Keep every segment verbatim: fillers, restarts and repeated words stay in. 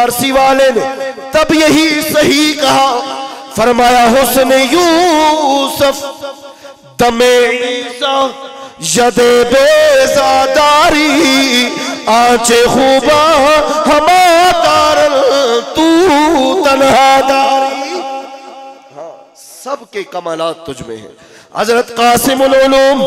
फारसी वाले ने तब यही सही कहा, फरमाया हुस्न यूसुफ दमे ईसा यदे बेजादारी आंचे खूबा हमा दारल तू तन्हादारी। हाँ, सबके कमालात तुझ में हैं। हजरत कासिमुल उलूम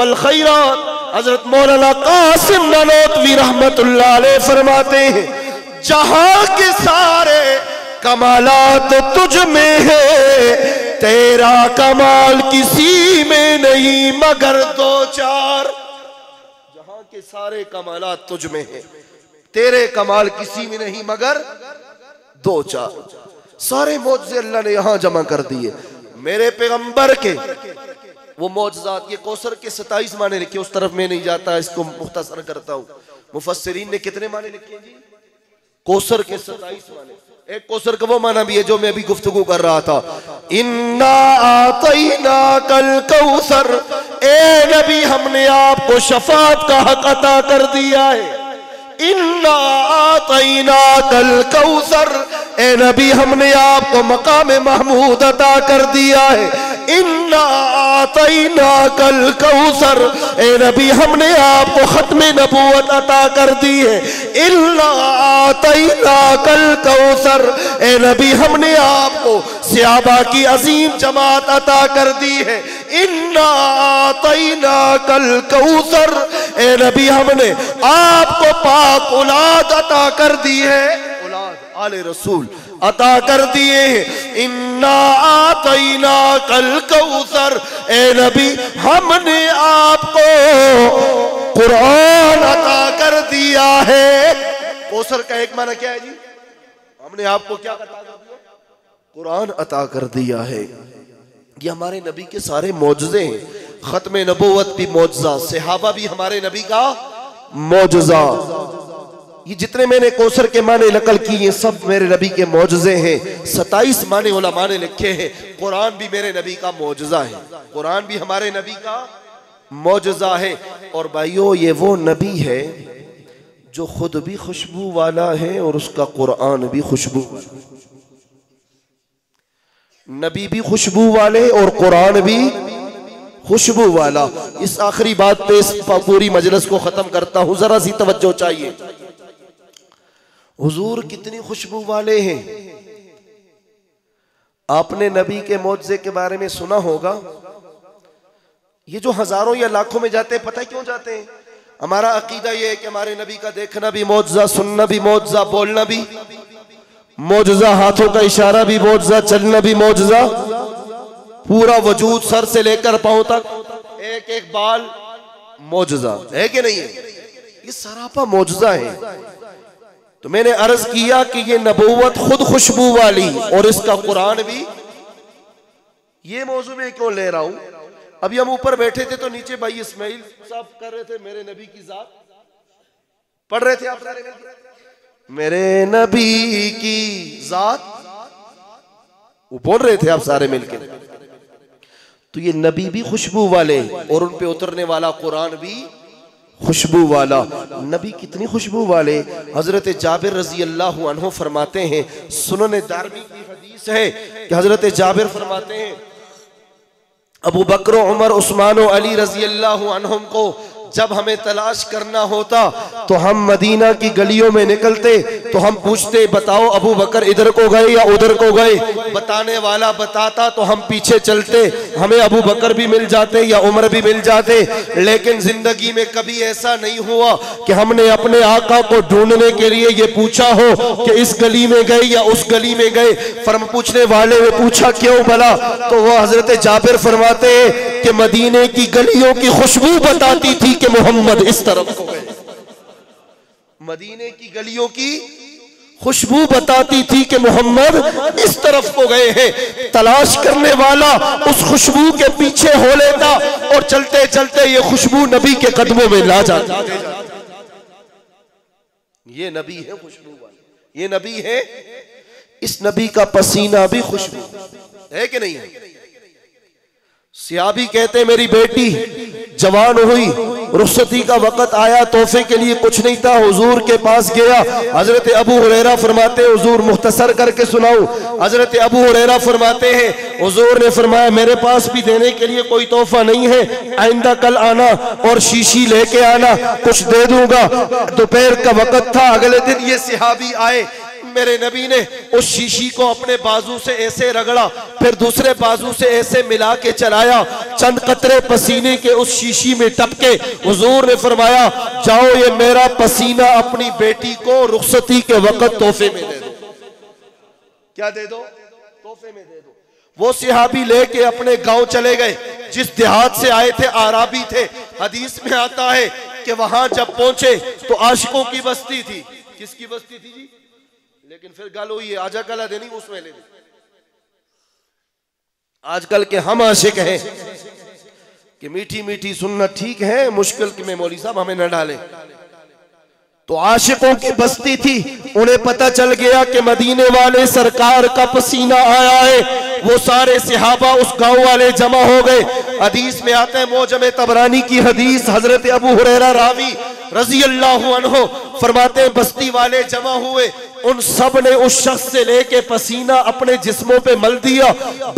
वल खैरात हजरत मौलाना कासिम ननौतवी रहमतुल्लाह अलैह फरमाते हैं, जहां के सारे कमालात तुझ में है, तेरा कमाल किसी में नहीं मगर दो चार। जहां के सारे कमालात तुझ में है, तेरे कमाल किसी में नहीं मगर दो चार। सारे मौजज़े अल्लाह ने यहां जमा कर दिए। मेरे पैगंबर के वो मौजज़ात, ये कौसर के सताईस माने लिखे, उस तरफ में नहीं जाता, इसको मुख्तसर करता हूँ। मुफस्सिरीन ने कितने माने लिखे जी? कोसर के सताईस माने। एक कोसर का वो माना भी है जो मैं अभी गुफ्तगू कर रहा था। इन्ना आतईना कल कौसर, ए नबी हमने आपको शफाअत का हक अता कर दिया है। इन्ना आतईना कल कौसर, ए नबी हमने आपको मकाम महमूद अता कर दिया है। इन्ना आतईना कल कौसर, ए नबी हमने आपको खत्मे नबूवत अता कर दी है। इन्ना आतईना कल कौसर, ए नबी हमने आपको सहाबा की अजीम जमात अता कर दी है। इन्ना आतईना कल कौसर, ए नबी हमने आपको पाक औलाद अता कर दी है, औलाद आले रसूल अता कर दिए। इन्ना आतईना कल कौसर, ए नबी हमने आपको कुरान अता कर दिया है। कौसर का एक माना क्या है जी? हमने आपको क्या अता कर दिया? कुरान अता कर दिया है। ये हमारे नबी के सारे मौजज़े हैं। खत्म नबूवत भी मौजज़ा, सहाबा भी हमारे नबी का मौजज़ा। ये जितने मैंने कोसर के माने नकल किए सब मेरे नबी के मौजज़े हैं। सताईस माने उलमा ने लिखे हैं। कुरान भी मेरे नबी का मौजज़ा है, कुरान भी हमारे नबी का मौजज़ा है। और भाइयों, ये वो नबी है जो खुद भी खुशबू वाला है और उसका कुरान भी खुशबू। नबी भी खुशबू वाले और कुरान भी खुशबू वाला। इस आखिरी बात पे इस पूरी मजलिस को ख़त्म करता हूँ, ज़रा सी तवज्जो चाहिए। हुजूर कितनी खुशबू वाले हैं। आपने नबी के मौजज़े के बारे में सुना होगा। ये जो हजारों या लाखों में जाते हैं, पता है क्यों जाते हैं? हमारा अकीदा ये है कि हमारे नबी का देखना भी मौजज़ा, सुनना भी मौजज़ा, बोलना भी मौजज़ा, हाथों का इशारा भी मौजज़ा, चलना भी मौजज़ा, पूरा वजूद सर से लेकर पांव तक एक एक बाल मौजज़ा है कि नहीं है? ये सरापा मौजज़ा है। तो मैंने अर्ज किया कि ये नबूवत खुद खुशबू वाली और इसका कुरान भी। ये मौजू में क्यों ले रहा हूं? अभी हम ऊपर बैठे थे तो नीचे भाई इस्माइल साहब कर रहे थे मेरे नबी की जात पढ़ रहे थे। आप मेरे नबी की जात वो बोल रहे थे आप सारे मिलकर। तो ये नबी भी खुशबू वाले और उन पे उतरने वाला कुरान भी खुशबू वाला। नबी कितनी खुशबू वाले। हजरत जाबिर रजी अल्लाह अन्हु फरमाते हैं, सुनन दारमी की हदीस है कि हजरत जाबिर फरमाते हैं, अबू बकर, उमर, उस्मान, अली रजी अल्लाह अन्हुम को जब हमें तलाश करना होता तो हम मदीना की गलियों में निकलते तो हम पूछते, बताओ अबू बकर इधर को गए या उधर को गए? बताने वाला बताता तो हम पीछे चलते, हमें अबू बकर भी मिल जाते या उमर भी मिल जाते। लेकिन जिंदगी में कभी ऐसा नहीं हुआ कि हमने अपने आका को ढूंढने के लिए ये पूछा हो कि इस गली में गए या उस गली में गए। फरम पूछने वाले ने पूछा क्यों भला? तो वह हजरत जाबिर फरमाते कि मदीने की गलियों की खुशबू बताती थी कि मोहम्मद इस तरफ को गए। मदीने की गलियों की खुशबू बताती थी कि मोहम्मद इस तरफ को गए हैं। तलाश करने वाला उस खुशबू के पीछे हो लेता और चलते चलते ये खुशबू नबी के कदमों में ला जाता। ये नबी है खुशबू वाला, ये नबी है। इस नबी का पसीना भी खुशबू है कि नहीं है? सियाबी कहते मेरी बेटी जवान हुई रुख्सती का वक़्त आया, तोहफे के लिए कुछ नहीं था, हुजूर के पास गया। हजरत अबू हुरैरा फरमाते, हुजूर मुख्तसर करके सुनाऊं, हजरत अबू हुरैरा फरमाते हैं हुजूर ने फरमाया मेरे पास भी देने के लिए कोई तोहफा नहीं है, आइंदा कल आना और शीशी लेके आना, कुछ दे दूंगा। दोपहर का वक़्त था, अगले दिन ये सहाबी आए, मेरे नबी ने उस शीशी को अपने बाजू से ऐसे रगड़ा, फिर दूसरे बाजू से ऐसे मिला के चलाया, चंद कतरे पसीने के उस शीशी में टपके। हुजूर ने फरमाया जाओ ये मेरा पसीना अपनी बेटी को रुखसती के वक्त तोहफे में दे दो। क्या दे दो? तोहफे में दे दो। वो सिहाबी लेके अपने गांव चले गए, जिस देहात से आए थे आराबी थे। हदीस में आता है कि वहां जब पहुंचे तो आशिकों की बस्ती थी। किसकी बस्ती थी जी? लेकिन फिर गल हुई है आजा गला देनी उसमें ले दे। आजकल के हम आशिक हैं कि मीठी मीठी सुनना ठीक है, मुश्किल में मौली साहब हमें न डाले। तो आशिकों की बस्ती थी, उन्हें पता चल गया कि मदीने वाले सरकार का पसीना आया है। वो सारे सहाबा उस गांव वाले जमा हो गए। हदीस में आते हैं मौजमे तबरानी की हदीस, हजरत अबू हुरैरा रावी रजी अल्लाहु अन्हो फरमाते हैं बस्ती वाले जमा हुए, उन सब ने उस शख्स से लेके पसीना अपने जिस्मों पे मल दिया,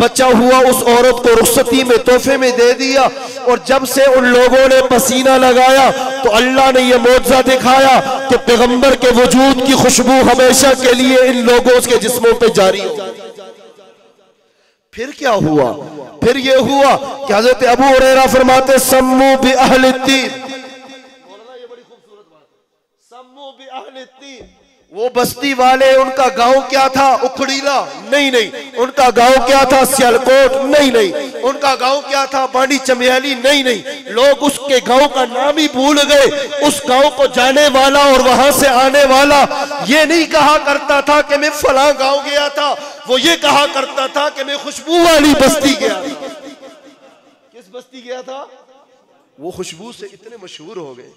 बचा हुआ उस औरत को रुख्सती में तोहफे में दे दिया। और जब से उन लोगों ने पसीना लगाया तो अल्लाह ने यह मौजज़ा दिखाया कि पैगंबर के वजूद की खुशबू हमेशा के लिए इन लोगों के जिस्मों पे जारी हो। फिर क्या हुआ? फिर ये हुआ कि हजरत अबू हुरैरा फरमाते सम्मू बि अहले तीर, सम्मू बि अहले तीर। वो बस्ती वाले, उनका गांव क्या था? उखड़ीला? नहीं नहीं। उनका गांव क्या था? सियालकोट? नहीं नहीं। उनका गांव क्या था? बाड़ी चमियाली? नहीं नहीं। लोग उसके गांव का नाम ही भूल गए। उस गांव को जाने वाला और वहां से आने वाला ये नहीं कहा करता था कि मैं फलां गांव गया था, वो ये कहा करता था कि मैं खुशबू वाली बस्ती गया था। किस बस्ती गया था? वो खुशबू से इतने मशहूर हो गए,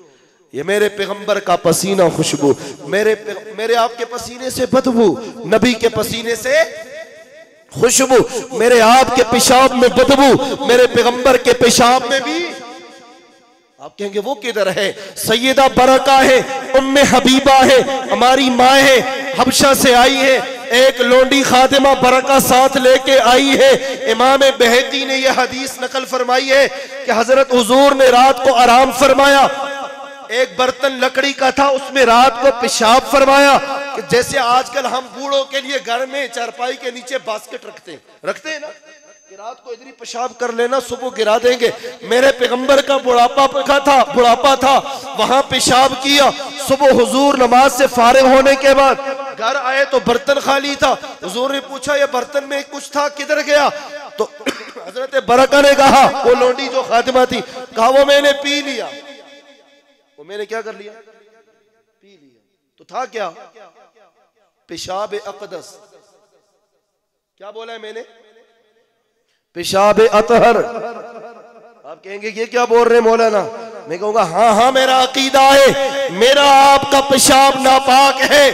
ये मेरे पैगंबर का पसीना खुशबू, मेरे मेरे आपके पसीने से बदबू, नबी के पसीने से खुशबू, मेरे आपके पेशाब में बदबू, मेरे पैगंबर के पेशाब में भी। आप कहेंगे वो किधर है? सैयदा बरका है, उम्म हबीबा है, हमारी माँ है, हबशा से आई है, एक लोंडी खादिमा बरका साथ लेके आई है। इमाम बहकी ने यह हदीस नकल फरमाई है कि हजरत हुजूर ने रात को आराम फरमाया, एक बर्तन लकड़ी का था उसमें रात को पेशाब फरमाया। जैसे आजकल हम बूढ़ों के लिए घर में चारपाई के नीचे बास्केट रखते हैं, रखते हैं ना, रात को इधर पेशाब कर लेना सुबह गिरा देंगे। मेरे पैगंबर का बुढ़ापा पका था बुढ़ापा था वहां पेशाब किया। सुबह हुजूर नमाज से फारिग होने के बाद घर आए तो बर्तन खाली था। हुजूर ने पूछा ये बर्तन में कुछ था, किधर गया? तो हजरत बरका ने कहा, वो लोंडी जो खातिमा थी, कहा वो मैंने पी लिया। वो मैंने क्या कर लिया? पी लिया। तो था क्या? पेशाब अकदस। क्या बोला है मैंने? पेशाब अतहर। आप कहेंगे ये क्या बोल रहे मौलाना? मैं कहूंगा हाँ हाँ मेरा अकीदा है, मेरा आपका पेशाब नापाक है,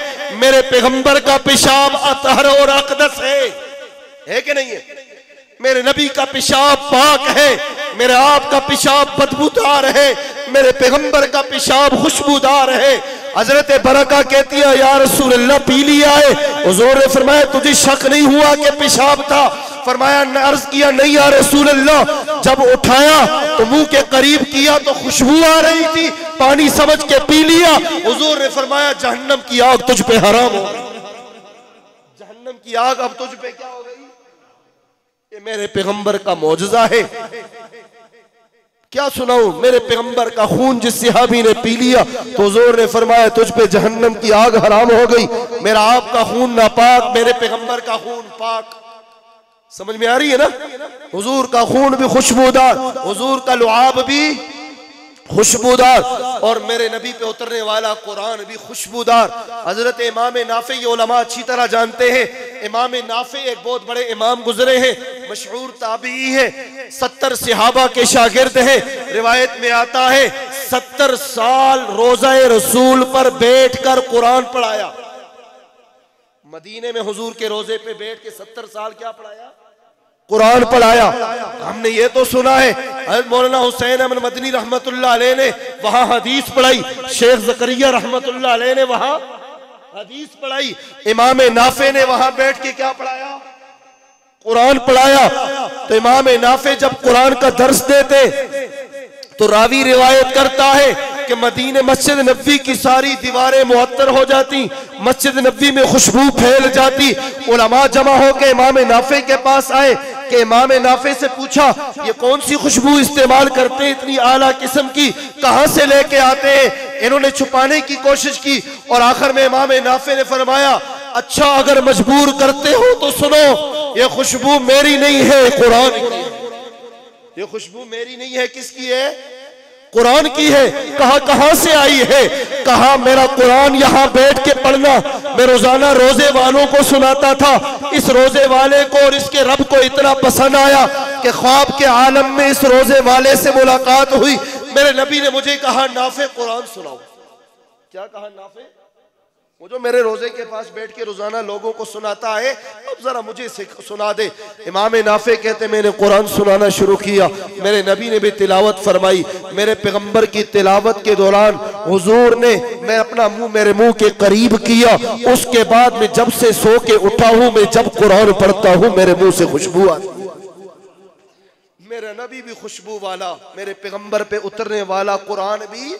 मेरे पैगंबर का पेशाब अतहर और अकदस है, है कि नहीं है? मेरे नबी का पेशाब पाक है, मेरे आपका पेशाब बदबूदार है, मेरे पैगंबर का पेशाब खुशबूदार है। हजरत बरका कहती है या रसूल अल्लाह पी लिया है। हुजूर ने फरमाया तुझे शक नहीं हुआ कि पेशाब था? फरमाया अर्ज किया नहीं या रसूल अल्लाह। जब उठाया तो मुंह के करीब किया तो खुशबू आ रही थी, पानी समझ के पी लिया। हुजूर ने फरमाया जहन्नम की आग तुझ पे हराम हो गई, जहन्नम की आग अब तुझ पे क्या हो गई? ये मेरे पैगंबर का मौजज़ा है। क्या सुनाऊं? मेरे पैगंबर का खून जिस सहाबी ने पी लिया तो हुजूर ने फरमाया तुझ पे जहन्नम की आग हराम हो गई। मेरा आपका खून नापाक, मेरे पैगंबर का खून पाक। समझ में आ रही है ना? हुजूर का खून भी खुशबूदार, हुजूर का लुआब भी खुशबूदार, और मेरे नबी पे उतरने वाला कुरान भी खुशबूदार। हजरत इमाम नाफे, ये उलमा अच्छी तरह जानते हैं, इमाम नाफे एक बहुत बड़े इमाम गुजरे हैं, मशहूर ताबीई है, सत्तर सहाबा के शागिर्द हैं। रिवायत में आता है सत्तर साल रोजा रसूल पर बैठकर कुरान पढ़ाया। मदीने में हुजूर के रोजे पे बैठ के सत्तर साल क्या पढ़ाया? कुरान पढ़ाया। हमने ये तो सुना है मौलाना हुसैन अहमद मदनी रहमतुल्लाह अलैह ने वहाँ हदीस पढ़ाई, शेख जकरिया रहमतुल्लाह अलैह ने वहाँ हदीस पढ़ाई, इमाम नाफे ने वहाँ बैठ के क्या पढ़ाया, कुरान पढ़ाया। तो इमाम नाफे जब कुरान का दर्स देते तो रावी रिवायत करता है कि मदीने मस्जिद नबी की सारी दीवारें मुअत्तर हो जाती, मस्जिद नबी में खुशबू फैल जाती। उलमा जमा होकर इमाम नाफे के पास आए कि इमाम नाफे से पूछा ये कौन सी खुशबू इस्तेमाल करते हैं, इतनी आला किस्म की कहाँ से लेके आते हैं। इन्होंने छुपाने की कोशिश की और आखिर में इमाम नाफे ने फरमाया अच्छा अगर मजबूर करते हो तो सुनो, ये खुशबू मेरी नहीं है कुरान की, ये खुशबू मेरी नहीं है, किसकी है, कुरान की है। कहा कहां से आई है, कहा मेरा कुरान यहाँ बैठ के पढ़ना, मैं रोजाना रोजे वालों को सुनाता था, इस रोजे वाले को और इसके रब को इतना पसंद आया कि ख्वाब के आलम में इस रोजे वाले से मुलाकात हुई, मेरे नबी ने मुझे कहा नाफे कुरान सुनाओ। क्या कहा नाफे, वो जो मेरे रोजे के पास बैठ के रोजाना लोगों को सुनाता है अब जरा मुझे सुना दे। इमाम नाफे कहते मैंने कुरान सुनाना शुरू किया, मेरे नबी ने भी तिलावत फरमाई, मेरे पैगंबर की तिलावत के दौरान हुजूर ने मैं अपना मुंह मेरे मुंह के करीब किया, उसके बाद में जब से सो के उठा हूँ मैं जब कुरान पढ़ता हूँ मेरे मुंह से खुशबू आती, मेरा नबी भी खुशबू वाला, मेरे पैगंबर पे उतरने वाला कुरान भी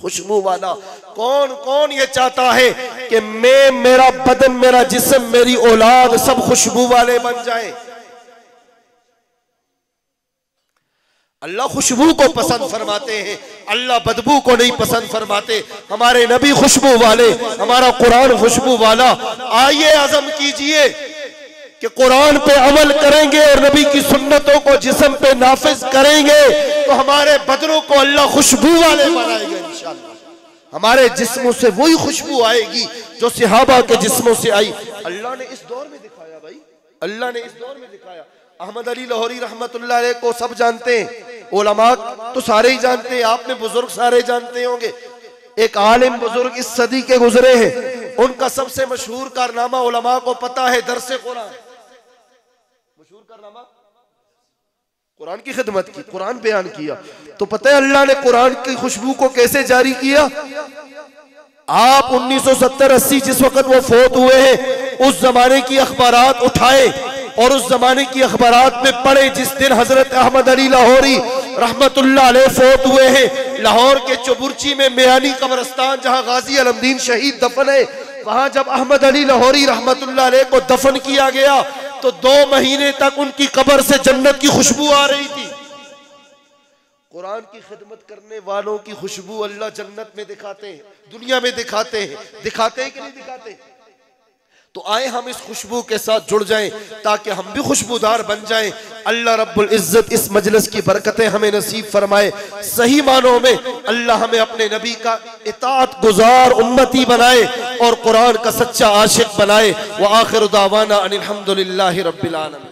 खुशबू वाला। कौन कौन ये चाहता है कि मैं, मेरा बदन, मेरा जिस्म, मेरी औलाद सब खुशबू वाले बन जाए। अल्लाह खुशबू को पसंद फरमाते हैं, अल्लाह बदबू को नहीं पसंद फरमाते। हमारे नबी खुशबू वाले, हमारा कुरान खुशबू वाला। आइए आजम कीजिए कि कुरान पे अमल करेंगे और नबी की सुन्नतों को जिस्म पे नाफिज करेंगे तो हमारे बदनों को अल्लाह खुशबू वाले बनाएगा इंशाअल्लाह। हमारे जिस्मों से वही खुशबू आएगी जो सहाबा के जिस्मों से आई। अल्लाह ने इस दौर में दिखाया भाई, अल्लाह ने इस दौर में दिखाया। अहमद अली लाहौरी रहमतुल्लाह अलैह को सब जानते हैं, उलमा तो सारे ही जानते हैं, आपने बुजुर्ग सारे जानते होंगे। एक आलिम बुजुर्ग इस सदी के गुजरे हैं, उनका सबसे मशहूर कारनामा उलमा को पता है दरसे कुरान, मशहूर कारनामा कुरान की खिदमत की, कुरान बयान किया। तो पता है अल्लाह ने कुरान की खुशबू को कैसे जारी किया। आप उन्नीस सौ सत्तर अस्सी जिस वक्त वो फोत हुए हैं उस जमाने की अखबारात उठाए और उस जमाने की अखबारात में पढ़े। जिस दिन हजरत अहमद अली लाहौरी रहमतुल्लाह अलैह फोत हुए हैं, लाहौर के चबुर्ची में मियानी कब्रिस्तान जहाँ गाजी इल्म दीन शहीद दफन है, वहां जब अहमद अली लाहौरी रहमतुल्लाह अलैह को दफन किया गया तो दो महीने तक उनकी कब्र से जन्नत की खुशबू आ रही थी। कुरान की खिदमत करने वालों की खुशबू अल्लाह जन्नत में दिखाते हैं, दुनिया में दिखाते हैं, दिखाते हैं कि नहीं दिखाते। तो आए हम इस खुशबू के साथ जुड़ जाएं ताकि हम भी खुशबूदार बन जाएं। अल्लाह रब्बुल इज्जत इस मजलिस की बरकतें हमें नसीब फरमाए। सही मानों में अल्लाह हमें अपने नबी का इताअत गुजार उम्मती बनाए और कुरान का सच्चा आशिक बनाए। व आखिर दावाना अनिल हम्दुलिल्लाहि रब्बिल आलमीन।